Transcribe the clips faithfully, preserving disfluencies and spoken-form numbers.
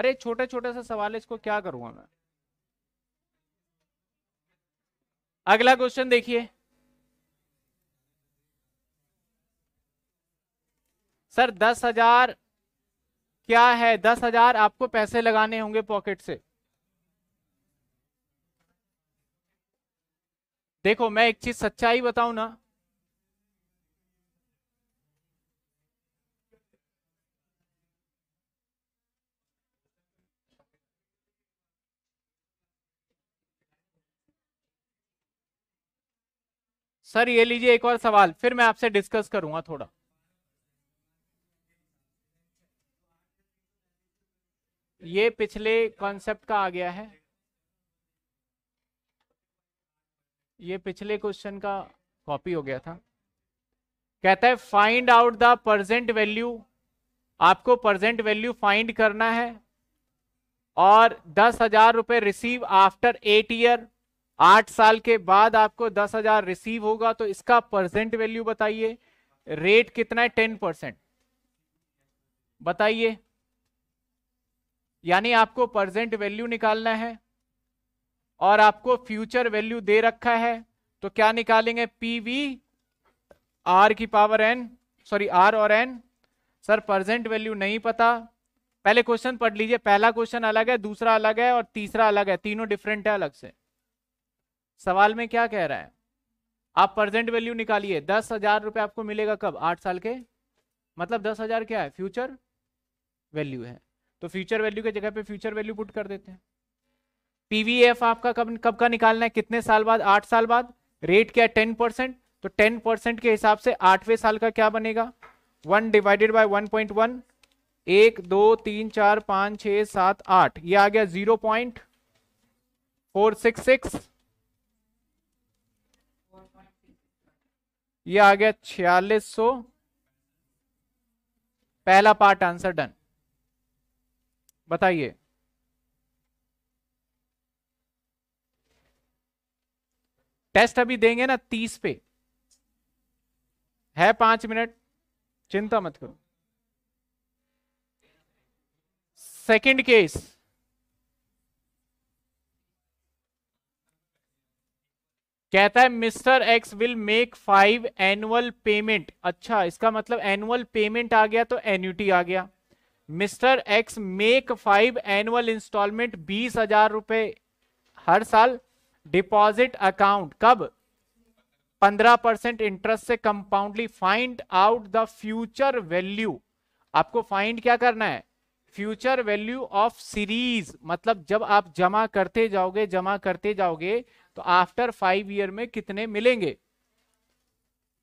अरे छोटे छोटे से सवाल है, इसको क्या करूंगा मैं। अगला क्वेश्चन देखिए, सर दस हजार क्या है। दस हजार आपको पैसे लगाने होंगे पॉकेट से। देखो मैं एक चीज सच्चाई बताऊं ना, सर ये लीजिए एक और सवाल, फिर मैं आपसे डिस्कस करूंगा थोड़ा। ये पिछले कॉन्सेप्ट का आ गया है, ये पिछले क्वेश्चन का कॉपी हो गया था। कहता है find out the present value, आपको प्रेजेंट वैल्यू फाइंड करना है। और दस हजार रुपये रिसीव आफ्टर एट ईयर, आठ साल के बाद आपको दस हजार रिसीव होगा, तो इसका परसेंट वैल्यू बताइए। रेट कितना है, टेन परसेंट बताइए। यानी आपको परसेंट वैल्यू निकालना है और आपको फ्यूचर वैल्यू दे रखा है, तो क्या निकालेंगे, पीवी आर की पावर एन, सॉरी आर और एन। सर परसेंट वैल्यू नहीं पता, पहले क्वेश्चन पढ़ लीजिए। पहला क्वेश्चन अलग है, दूसरा अलग है और तीसरा अलग है, तीनों डिफरेंट है अलग से। सवाल में क्या कह रहा है, आप प्रेजेंट वैल्यू निकालिए। दस हजार रुपये आपको मिलेगा कब, आठ साल के, मतलब दस हजार क्या है, फ्यूचर वैल्यू है, तो फ्यूचर वैल्यू की जगह पे फ्यूचर वैल्यू पुट कर देते हैं। पीवीएफ आपका कब कब का निकालना है, कितने साल बाद, आठ साल बाद। रेट क्या है, टेन परसेंट, तो टेन परसेंट के हिसाब से आठवें साल का क्या बनेगा, one divided by one point one, एक दो तीन चार पाँच छः सात आठ, ये आ गया zero point four six six, ये आ गया छियालीस सौ। पहला पार्ट आंसर डन। बताइए टेस्ट अभी देंगे ना तीस पे है, पांच मिनट चिंता मत करो। सेकंड केस, कहता है mister X will make five annual payment. अच्छा इसका मतलब एनुअल पेमेंट आ गया तो एन्यूटी आ गया। Mister X make five annual instalment, बीस हजार रुपये हर साल, डिपॉजिट अकाउंट कब, पंद्रह परसेंट इंटरेस्ट से compoundly. Find out the future value, आपको फाइंड क्या करना है, फ्यूचर वैल्यू ऑफ सीरीज, मतलब जब आप जमा करते जाओगे जमा करते जाओगे तो आफ्टर फाइव ईयर में कितने मिलेंगे।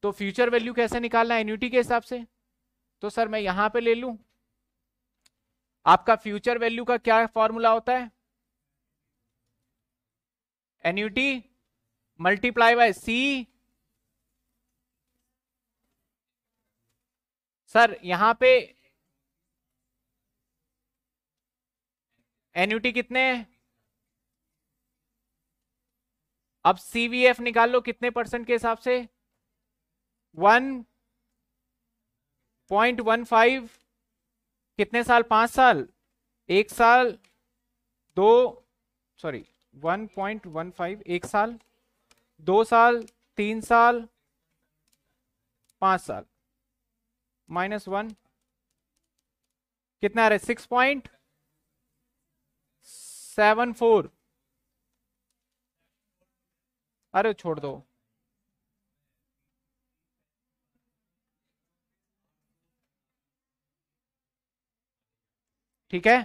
तो फ्यूचर वैल्यू कैसे निकालना है, एन्युटी के हिसाब से। तो सर मैं यहां पे ले लूं, आपका फ्यूचर वैल्यू का क्या फॉर्मूला होता है, annuity multiply by C. Sir यहां पे एन्युटी कितने हैं, अब सीवीएफ निकाल लो कितने परसेंट के हिसाब से, वन पॉइंट वन फाइव, कितने साल, पांच साल, एक साल, दो, sorry one point one five, एक साल, दो साल, तीन साल, पांच साल, माइनस वन, कितना आ रहा है, सिक्स पॉइंट सेवन फोर, अरे छोड़ दो, ठीक है।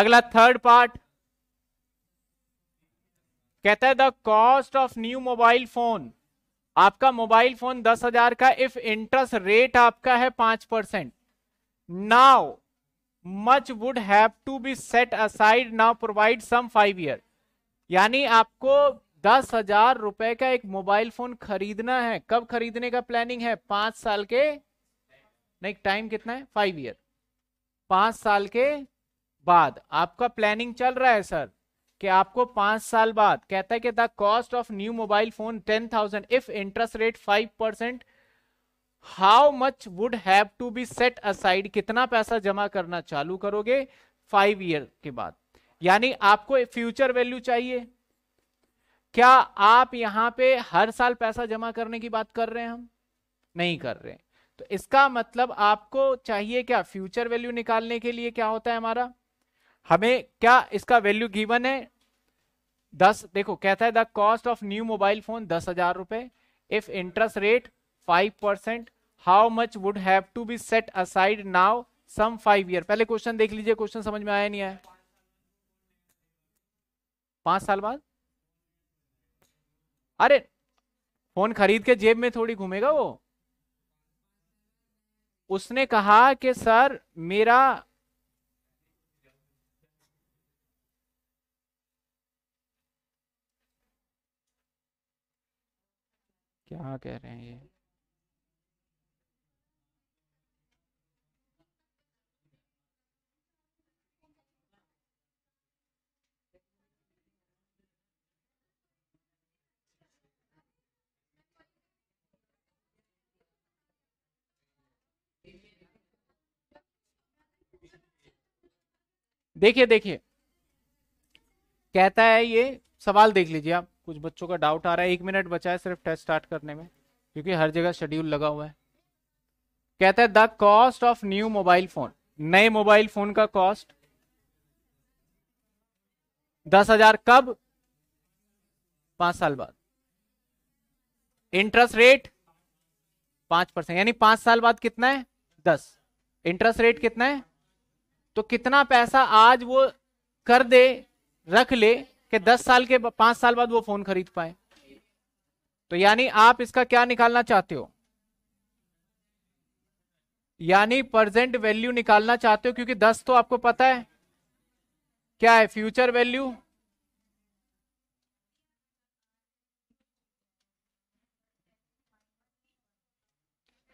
अगला थर्ड पार्ट, कहता है the cost of new mobile phone, आपका मोबाइल फोन दस हजार का, इफ इंटरेस्ट रेट आपका है पांच percent, how much would have to be set aside, now provide some five year. यानी आपको दस हजार रुपए का एक मोबाइल फोन खरीदना है, कब खरीदने का प्लानिंग है, पांच साल के, नहीं टाइम कितना है, फाइव ईयर, पांच साल के बाद आपका प्लानिंग चल रहा है सर कि आपको पांच साल बाद। कहता है कि the cost of new mobile phone ten thousand if interest rate five percent how much would have to be set aside, कितना पैसा जमा करना चालू करोगे फाइव ईयर के बाद, यानी आपको फ्यूचर वैल्यू चाहिए। क्या आप यहां पे हर साल पैसा जमा करने की बात कर रहे हैं? हम नहीं कर रहे हैं। तो इसका मतलब आपको चाहिए क्या, फ्यूचर वैल्यू निकालने के लिए क्या होता है हमारा, हमें क्या इसका वैल्यू गिवन है दस। देखो कहता है the cost of new mobile phone दस हजार रुपए, if interest rate five percent, how much would have to be set aside now some five year. पहले क्वेश्चन देख लीजिए, क्वेश्चन समझ में आया नहीं आया। पांच साल बाद, अरे फोन खरीद के जेब में थोड़ी घूमेगा वो। उसने कहा कि सर मेरा क्या कह रहे हैं ये, देखिए देखिए कहता है ये, सवाल देख लीजिए आप, कुछ बच्चों का डाउट आ रहा है। एक मिनट बचा है सिर्फ टेस्ट स्टार्ट करने में, क्योंकि हर जगह शेड्यूल लगा हुआ है। कहता है the cost of new mobile phone, नए मोबाइल फोन का कॉस्ट दस हजार, कब, पांच साल बाद, इंटरेस्ट रेट पांच परसेंट, यानी पांच साल बाद कितना है दस, इंटरेस्ट रेट कितना है। तो कितना पैसा आज वो कर दे, रख ले कि दस साल के, पांच साल बाद वो फोन खरीद पाए। तो यानी आप इसका क्या निकालना चाहते हो, यानी प्रेजेंट वैल्यू निकालना चाहते हो, क्योंकि दस तो आपको पता है क्या है, फ्यूचर वैल्यू।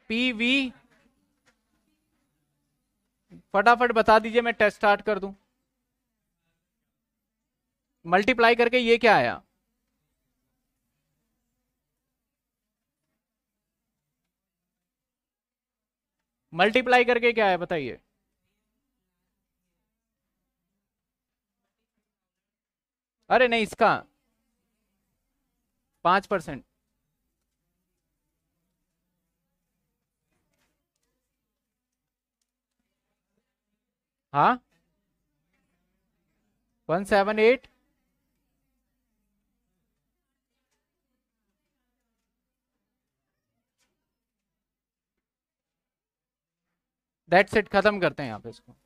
पीवी फटाफट बता दीजिए, मैं टेस्ट स्टार्ट कर दूं। मल्टीप्लाई करके ये क्या आया, मल्टीप्लाई करके क्या आया बताइए। अरे नहीं, इसका पांच परसेंट हाँ one seven eight, that's it, खत्म करते हैं यहां पे इसको।